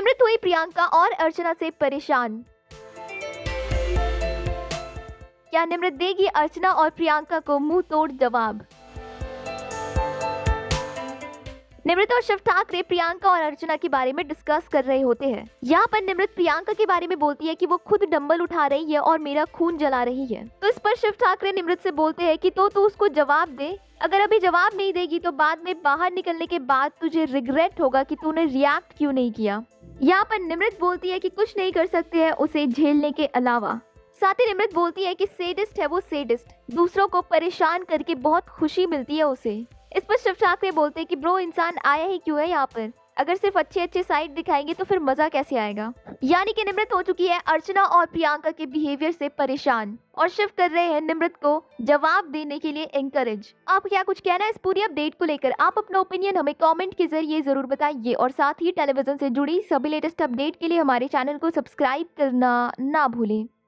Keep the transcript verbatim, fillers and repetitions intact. निम्रत हुई प्रियंका और अर्चना से परेशान। क्या निम्रत देगी अर्चना और प्रियंका को मुंह तोड़ जवाब? निम्रत और शिव ठाकरे प्रियंका और अर्चना के बारे में डिस्कस कर रहे होते हैं। यहाँ पर निम्रत प्रियंका के बारे में बोलती है कि वो खुद डंबल उठा रही है और मेरा खून जला रही है। तो इस पर शिव ठाकरे निम्रत से बोलते हैं कि तो तू उसको जवाब दे, अगर अभी जवाब नहीं देगी तो बाद में बाहर निकलने के बाद तुझे रिग्रेट होगा कि तूने रिएक्ट क्यों नहीं किया। यहाँ पर निम्रत बोलती है कि कुछ नहीं कर सकते है उसे झेलने के अलावा। साथ ही निम्रत बोलती है कि सेडिस्ट है वो सेडिस्ट, दूसरों को परेशान करके बहुत खुशी मिलती है उसे। इस पर शिव ठाकरे बोलते हैं कि ब्रो इंसान आया ही क्यों है यहाँ पर, अगर सिर्फ अच्छे अच्छे साइड दिखाएंगे तो फिर मजा कैसे आएगा। यानी कि निम्रत हो चुकी है अर्चना और प्रियंका के बिहेवियर से परेशान और शिव कर रहे हैं निम्रत को जवाब देने के लिए एनकरेज। आप क्या कुछ कहना है इस पूरी अपडेट को लेकर? आप अपना ओपिनियन हमें कमेंट के जरिए जरूर बताइए और साथ ही टेलीविजन से जुड़ी सभी लेटेस्ट अपडेट के लिए हमारे चैनल को सब्सक्राइब करना ना भूलें।